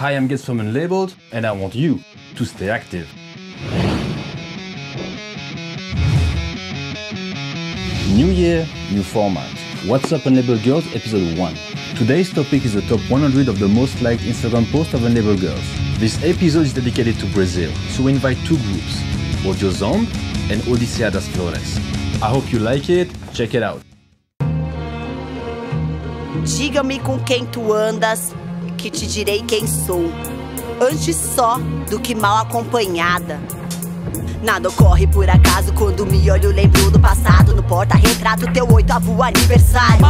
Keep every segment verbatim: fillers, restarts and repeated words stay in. Hi, I'm Guest from Unlabeled, and I want you to stay active. New year, new format. What's up Unlabeled Girls, episode one. Today's topic is the top one hundred of the most liked Instagram posts of Unlabeled Girls. This episode is dedicated to Brazil, so we invite two groups, Audiozumbi and Odisseia das Flores. I hope you like it, check it out. Diga-me com quem tu andas, que te direi quem sou. Antes só do que mal acompanhada. Nada ocorre por acaso, quando me olho lembro do passado. No porta-retrato, teu oitavo aniversário.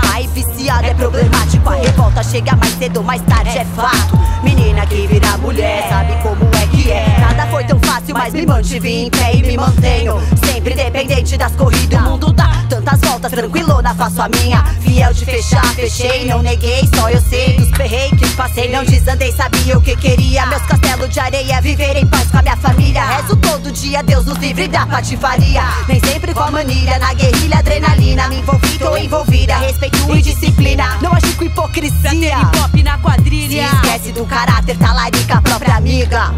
Pai viciado é, é problemático. A revolta chega mais cedo ou mais tarde, é, é fato. Menina que vira mulher, sabe como é que é. Nada foi tão fácil, mas me mantive em pé e me mantenho sempre dependente das corridas. O mundo dá tantas voltas, tranquilona faço a minha. Fiel de fechar, fechei, não neguei. Só eu sei dos perreios passei, não desandei. Sabia o que queria, meus castelos de areia. Viver em paz com a minha família. Rezo todo dia, Deus nos livre da patifaria. Nem sempre com a manilha, na guerrilha, adrenalina. Me envolvi, tô envolvida, respeito e disciplina. Não agir com hipocrisia, hip hop na quadrilha. Se esquece do caráter, talarica a própria amiga.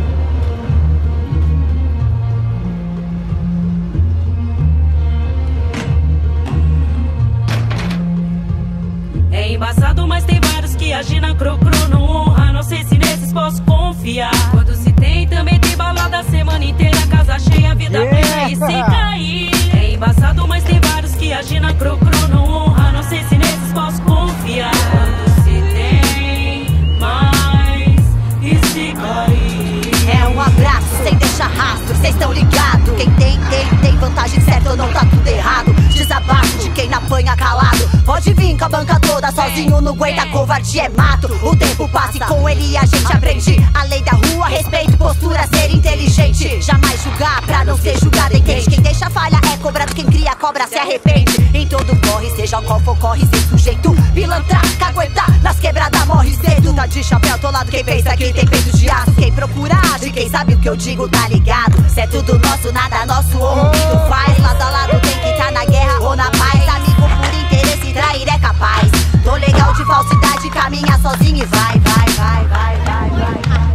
É embaçado, mas tem vários que agem na crocro. Não honra, não sei se nesses posso confiar. Quando se tem, também tem balada a semana inteira. Casa cheia, vida yeah. plena e sem cair. É embaçado, mas tem vários que agem na crocro. Não honra, não sei se nesses posso confiar. Quando se tem, mais e se cair. É um abraço, sem deixar rastro, cês tão ligado. Quem tem, tem, tem vantagem certa ou não tá tudo errado. Desabaixo de quem apanha calado. Pode vir com a banca toda, sozinho não aguenta. Covardia é mato, o tempo passa e com ele a gente aprende. A lei da rua, respeito, postura, ser inteligente. Jamais julgar pra não ser julgado, entende? Quem deixa falha é cobrado, quem cria cobra se arrepende. Em todo corre, seja qual for corre, sem sujeito. Pilantrar, caguetar, nas quebradas morre cedo. Tá de chapéu atolado, quem pensa que tem peito de aço. Quem procura age, quem sabe o que eu digo tá ligado. Se é tudo nosso, nada nosso, ouvido faz. Lado a lado tem que tá na guerra ou na paz, amigo por interesse, trair é capaz. Tô legal de falsidade, caminha sozinho e vai, vai, vai, vai, vai, vai, vai.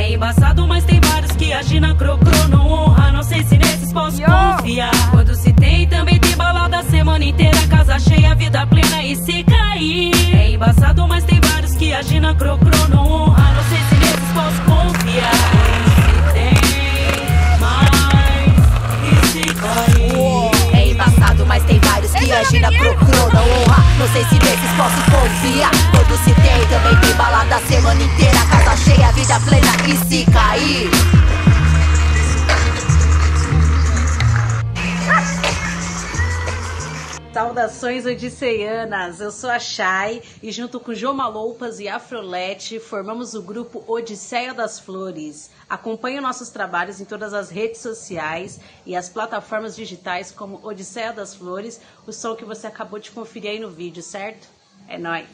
É embaçado, mas tem vários que agem na crocro. Não honra, não sei se nesses posso Yo. confiar. Quando se tem, também tem balada a semana inteira. Casa cheia, vida plena e se cair. É embaçado, mas tem vários que agem na crocro. Não honra, não sei se nesses posso confiar. Se tem, mais e se cair. É embaçado, mas tem vários que agem na crocro. Não honra, não sei se nesses posso confiar. Quando se tem, também tem balada a semana inteira. Casa cheia, vida plena e se cair. Saudações odisseianas, eu sou a Chai e junto com Joma Loupas e Afrolete formamos o grupo Odisseia das Flores. Acompanhe nossos trabalhos em todas as redes sociais e as plataformas digitais como Odisseia das Flores, o som que você acabou de conferir aí no vídeo, certo? É nóis!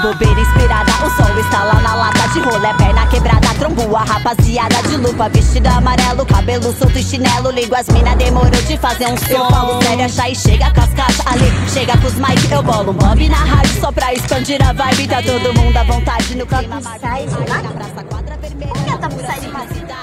Bobeira inspirada, o sol está lá na lata. De rolê, perna quebrada, trombo a rapaziada. De lupa, vestida amarelo, cabelo solto e chinelo. Ligo as mina, demorou de fazer um som. Eu falo sério, a Chai chega com as caixas ali. Chega com os mic, eu bolo um bomb na rádio. Só pra expandir a vibe, tá todo mundo à vontade. No clima, sai de lá na praça, quadra vermelha. Como que eu tava saindo pra cidade?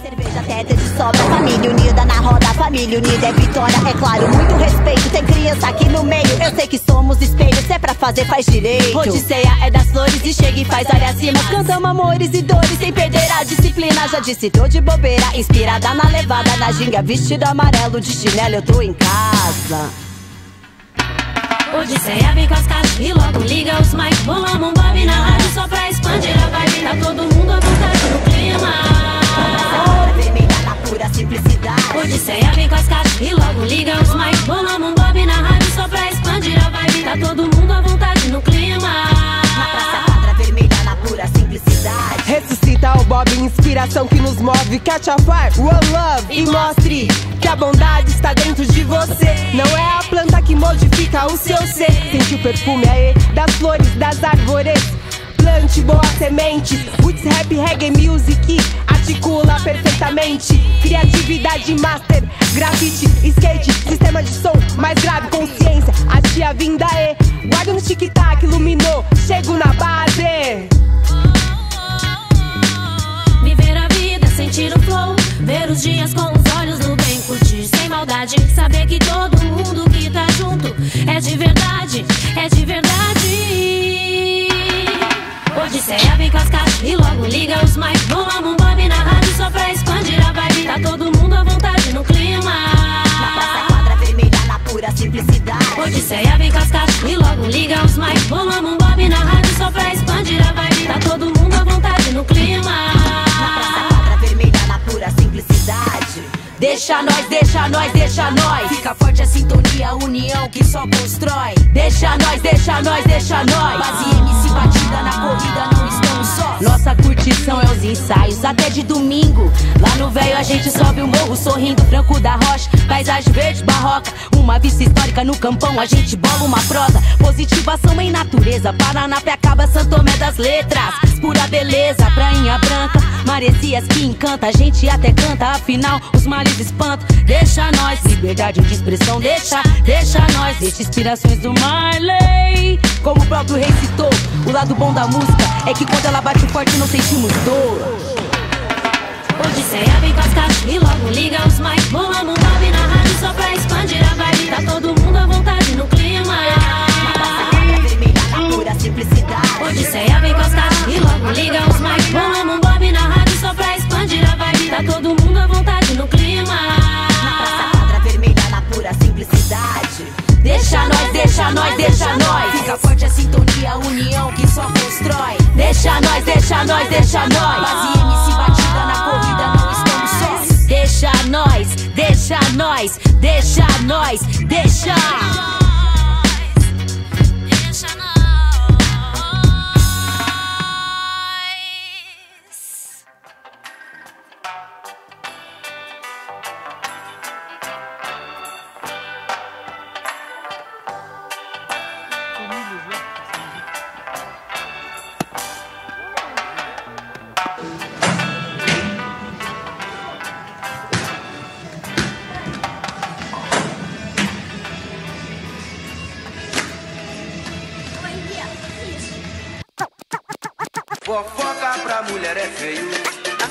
Cerveja, teta de sobra, família unida na roda. Família unida é vitória, é claro, muito respeito. Tem criança aqui no meio, eu sei que somos espelhos. Se é pra fazer, faz direito. Odisseia é das flores e chega e faz área acima. Cantamos amores e dores sem perder a disciplina. Já disse, tô de bobeira, inspirada na levada. Na ginga, vestido amarelo, de chinelo eu tô em casa. Odisseia vem com as caixas e logo liga os mics. Bolamos um bob na rádio só pra expandir a vibe. Tá todo mundo à vontade no clima. Pura simplicidade. Odisseia vem com as caixas e logo liga os mic. Bolamos um bob na rádio só pra expandir a vibe. Tá todo mundo à vontade no clima. Na praça, quadra vermelha, na Bob, inspiração que nos move. Catch a fire, one love e mostre que a bondade está dentro de você. Não é a planta que modifica o seu ser. Sente o perfume aê, das flores, das árvores. Plante boa semente. Roots, rap, reggae, music articula perfeitamente. Criatividade master, grafite, skate, sistema de som mais grave, consciência, a tia vinda é. Guarda no tic-tac, iluminou, chego na base. Viver a vida, sentir o flow, ver os dias com os olhos do bem, curtir sem maldade, saber que todo mundo que tá junto é de verdade, é de verdade. Odisseia vem com as caixas e logo liga os mic. Boa um bomb na rádio só pra expandir a vibe. Tá todo mundo à vontade no clima. Na praça quadra vermelha na pura simplicidade. Odisseia vem com as caixas e logo liga os mic. Boa um bomb na rádio só pra expandir a vibe. Tá todo mundo à vontade no clima. Na praça quadra vermelha na pura simplicidade. Deixa nós, deixa nós, deixa nós. Fica forte a sintonia, a união que só constrói. Deixa nós, deixa nós, deixa nós. Base M C batida na corrida, não estamos sós. Nossa curtição é os ensaios, até de domingo. Lá no véio a gente sobe o morro sorrindo. Branco da rocha, paisagem verde barroca. Uma vista histórica no campão, a gente bola uma prosa. Positivação em natureza, Paraná, Piacaba, São Tomé das Letras. Pura beleza, prainha branca, maresias que encanta. A gente até canta, afinal os males espanto, deixa nós, liberdade de expressão, deixa, deixa nós. Deixa inspirações do Marley. Como o próprio rei citou, o lado bom da música é que quando ela bate forte não sentimos dor. Odisseia vem com as caixas e logo liga os mic. Boa um bomb na rádio só pra expandir a vibe. Tá todo mundo à vontade no clima. Na vermelha, na pura simplicidade. Odisseia vem com as caixas e logo liga os mic. Boa um bomb na rádio só pra expandir a vibe. Tá todo mundo à vontade no clima. Deixa nós, deixa nós, deixa nós. Fica forte a sintonia, a união que só constrói. Deixa nós, deixa nós, deixa nós. Base M C batida na corrida, não estamos sós. Deixa nós, deixa nós, deixa nós, deixa. Deixa fofoca pra mulher é feio,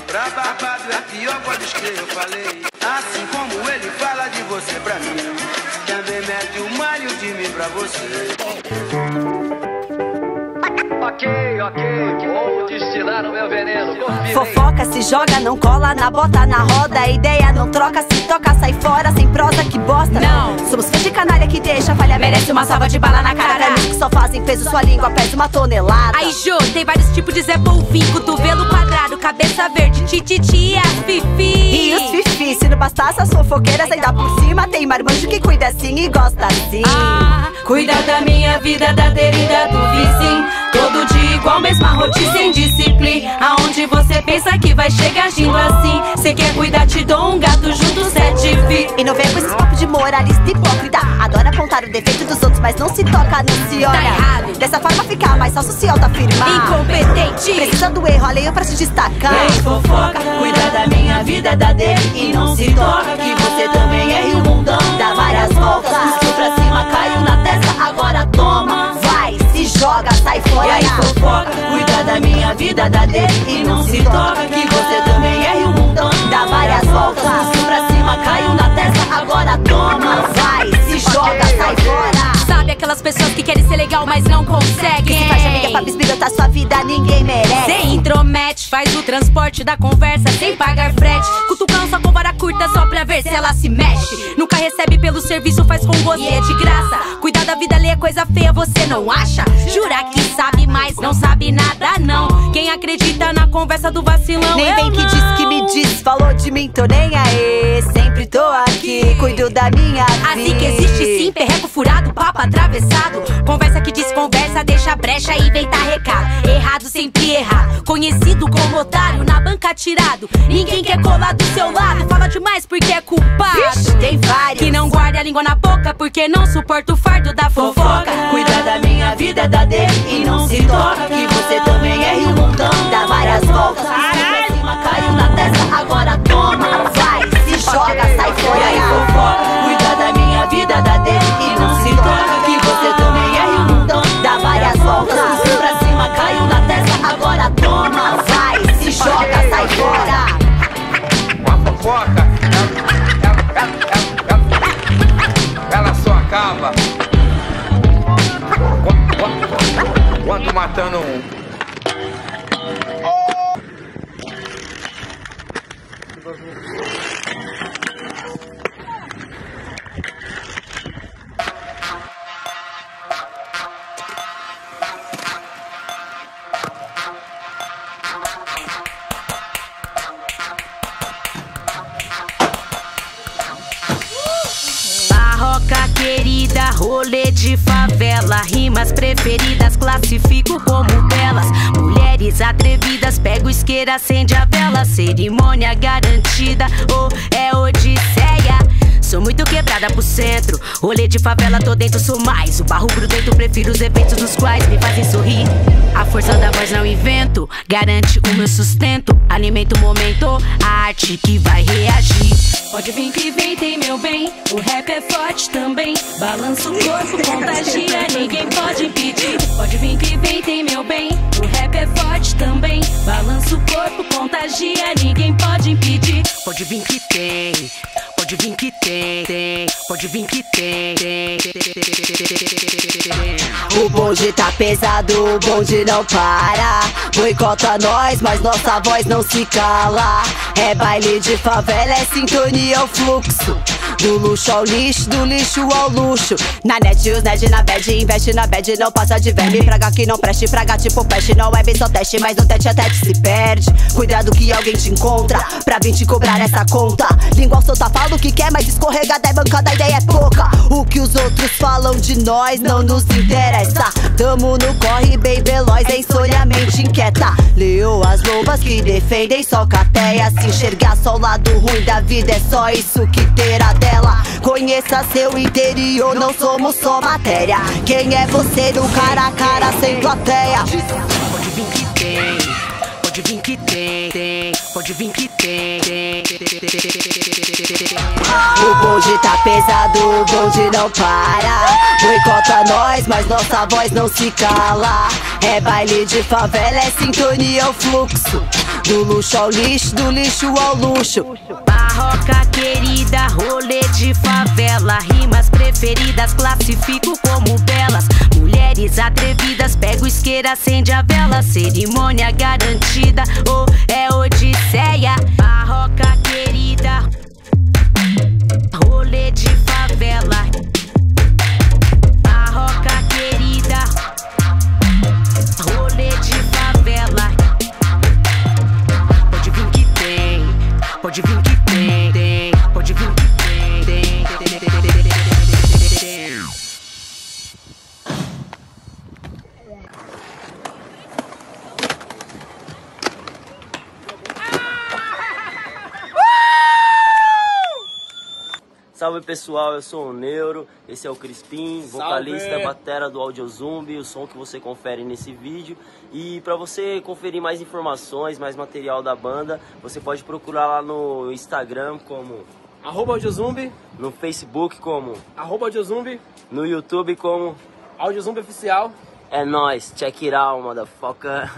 pra babado é pior, pode escrever, eu falei. Assim como ele fala de você pra mim, também mete o malho de mim pra você. Ok, ok, vou destilar o meu veneno. Confirei. Fofoca se joga, não cola na bota, na roda. A ideia não troca, se toca, sai fora. Sem prosa, que bosta. Não, somos fãs de canalha que deixa falha. Merece uma salva de bala na cara. Amigos que só fazem peso, sua língua pesa uma tonelada. Aí, Jô, tem vários tipos de Zé Polvinho. Cotovelo quadrado, cabeça verde, tititi, as fifi. E os fifi, se não bastasse as fofoqueiras ainda por cima, tem marmanjo que cuida assim e gosta assim. Ah, cuida da minha vida, da derida do vizinho. Todo dia igual, mesma rotina, sem disciplina. Aonde você pensa que vai chegar agindo assim? Cê quer cuidar, te dou um gato junto, sete fi. E não vem com esses papos de moralista hipócrita. Adora apontar o defeito dos outros, mas não se toca, não se olha. Tá errado. Dessa forma fica mais só social, tá firmar. Incompetente. Precisa do erro, alheio pra se destacar. Ei, fofoca, cuida da minha vida, da dele. E não se toca, que você também é e o mundão dá várias voltas. Custou pra cima, caiu na testa, agora toma. Vai, se joga, sai fora. E aí fofoca, cuida da minha vida, da dele. E não se toca, que você também é e o mundão dá várias voltas. Custou pra cima, caiu na testa, agora toma. Vai, se joga, sai fora. Sabe aquelas pessoas que querem ser legal, mas não conseguem? Se faz amiga pra bisbilhotar sua vida, ninguém merece. Cê intromete, faz o transporte da conversa sem pagar frete. Cutucão só com vara curta só pra ver se ela se mexe. Nunca recebe pelo serviço, faz com você de graça. Cuidar da vida alheia é coisa feia, você não acha? Jura que sabe, mas não sabe nada não. Quem acredita na conversa do vacilão? Nem vem que diz que me diz, falou de mim, tô nem aê. Sempre tô aqui, cuido da minha vida. Assim que existe sim, perreco furado, papo atravessado. Conversa que desconversa, deixa brecha e vem tá recado. Errado sempre errar, conhecido como otário na banca. fica tirado. Ninguém quer colar do seu lado. Fala demais porque é culpado. Ixi, tem vários que não guarda a língua na boca porque não suporta o fardo da fofoca. Cuida da minha vida, da dele, e não se toca que você também erra um montão. Dá várias voltas, caralho, caiu na testa, agora toma. Sai, se joga, sai fora. E aí fofoca, cuida da minha vida, da dele, e não se toca que você também erra um montão. Dá várias voltas, pra cima, caiu na testa, agora toma. Sai, se joga, sai fora. Uma fofoca, ela só acaba quando matando um. Querida, rolê de favela, rimas preferidas, classifico como belas. Mulheres atrevidas, pego isqueira, acende a vela. Cerimônia garantida, ou oh, é Odisseia. Sou muito quebrada pro centro, rolê de favela, tô dentro, sou mais. O barro grudento, prefiro os eventos nos quais me fazem sorrir. A força da voz não invento, garante o meu sustento. Alimento o momento, a arte que vai reagir. Pode vir que vem, tem meu bem, o rap é forte também. Balança o corpo, contagia, ninguém pode impedir. Pode vir que vem, tem meu bem, o rap é forte também. Balança o corpo, contagia, ninguém pode impedir. Pode vir que tem, pode vir que tem, tem. Pode vir que tem, tem, tem, tem, tem. O bonde tá pesado, o bonde não para. Boicota nós, mas nossa voz não se cala. É baile de favela, é sintonia, é o fluxo. Do luxo ao lixo, do lixo ao luxo. Na net, os nerd na bad, investe na bad, não passa de verme. Praga que não preste, praga tipo peste. Não é bem só teste, mas no tete a tete se perde. Cuidado que alguém te encontra pra vir te cobrar essa conta. Língua solta, fala o que quer, mas escorregada é bancada, a ideia é pouca. O que os outros falam de nós não nos interessa. Tamo no corre, bem veloz, é insonhamente inquieta. Leu as lobas que defendem só cateia. Se enxergar só o lado ruim da vida, é só isso que terá dela. Conheça seu interior, não somos só matéria. Quem é você no cara a cara sem plateia? Pode vir que tem, pode vir que tem, tem. Pode vir que tem, tem, tem, tem, tem, tem. O bonde tá pesado, o bonde não para. Boicota nós, mas nossa voz não se cala. É baile de favela, é sintonia, é o fluxo. Do luxo ao lixo, do lixo ao luxo. Barroca querida, rolê de favela, rimas preferidas, classifico como belas. Mulheres atrevidas, pego isqueira, acende a vela. Cerimônia garantida, ou oh, é Odisseia. Barroca querida, rolê de favela. Barroca querida, rolê de favela. Pode vir que tem, pode vir que tem, tem. Pode vir que tem, tem, tem, tem, tem, tem. Salve pessoal, eu sou o Neuro, esse é o Crispim, vocalista, Salve. batera do Audiozumbi, o som que você confere nesse vídeo. E para você conferir mais informações, mais material da banda, você pode procurar lá no Instagram como arroba Audiozumbi, no Facebook como arroba Audiozumbi, no YouTube como Audiozumbi Oficial. É nóis, check it out, motherfucker.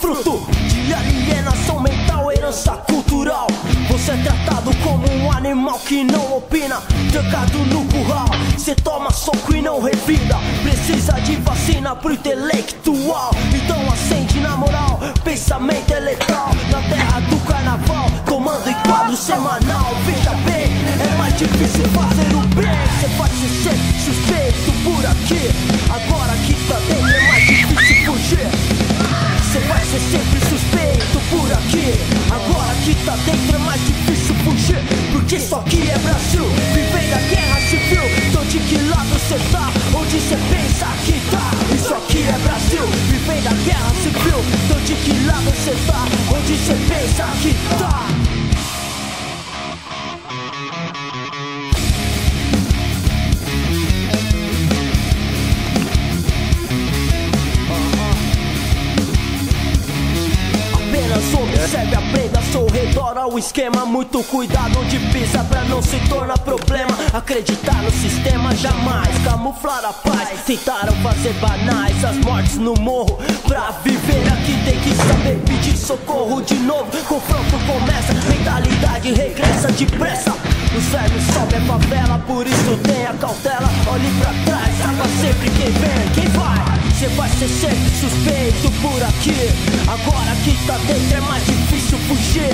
Fruto de alienação mental, herança cultural. Você é tratado como um um animal que não opina, trancado no curral, cê toma soco e não revida. Precisa de vacina pro intelectual, então acende na moral, pensamento é letal. Na terra do carnaval, tomando em quadro semanal. Veja bem, é mais difícil fazer o bem. Cê vai se ser suspeito por aqui, agora que tá dentro é mais difícil fugir. Você vai ser sempre suspeito por aqui, agora que tá dentro é mais difícil fugir. Porque isso aqui é Brasil, vivendo a guerra civil. Então de que lado cê tá, onde cê pensa que tá? Isso aqui é Brasil, vivendo a guerra civil. Então de que lado cê tá, onde cê pensa que tá? Observe, aprenda ao seu redor, ao esquema. Muito cuidado onde pisa pra não se tornar problema. Acreditar no sistema jamais, camuflar a paz. Tentaram fazer banais as mortes no morro. Pra viver aqui tem que saber pedir socorro de novo. Confronto começa, mentalidade regressa depressa. Os vermes sobem a favela, por isso tenha cautela. Olhe pra trás, salva sempre quem vem, quem vai. Você vai ser sempre suspeito por aqui, agora que tá dentro é mais difícil fugir.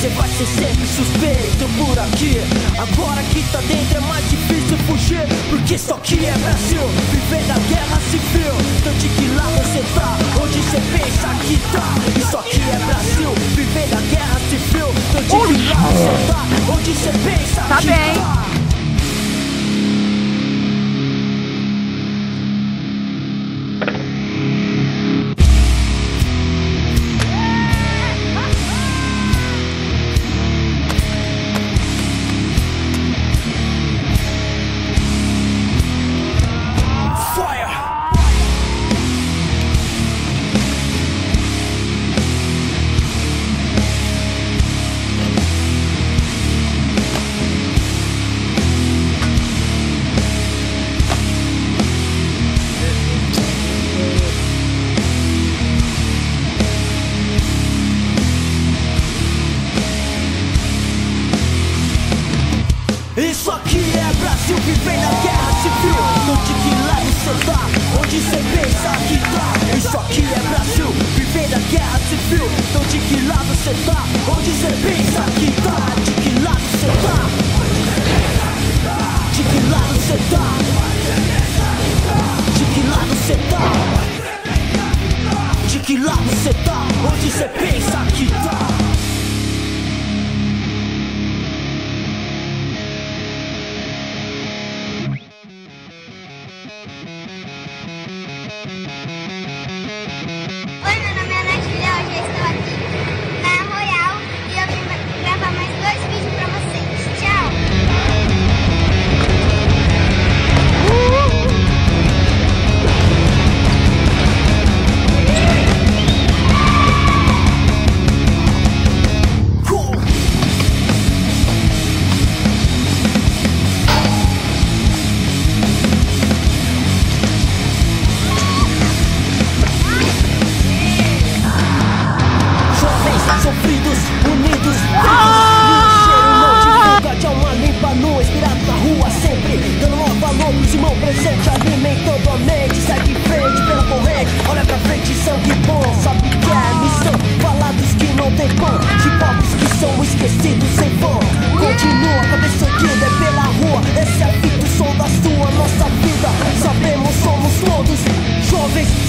Você vai ser sempre suspeito por aqui, agora que tá dentro é mais difícil fugir. Porque isso aqui é Brasil, vivendo a guerra civil. Então de que lado você tá, onde você pensa que tá? Isso aqui é Brasil, vivendo a guerra civil. Então de que lado você tá, onde você pensa tá que bem. Tá?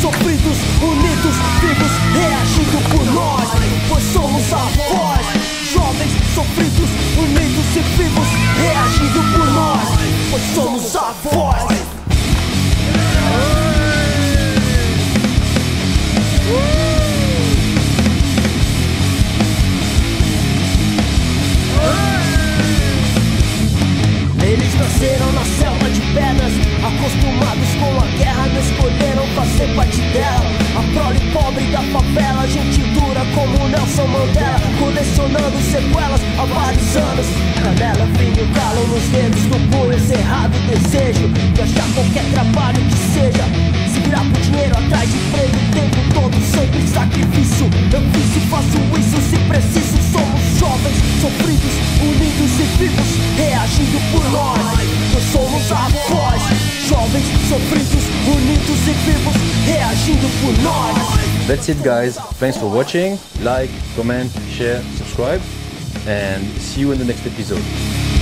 Sofridos unidos e vivos, reagindo por nós. Nós somos a voz, jovens sofridos, unidos e vivos, reagindo por nós. That's it guys, thanks for watching, like, comment, share, subscribe, and see you in the next episode.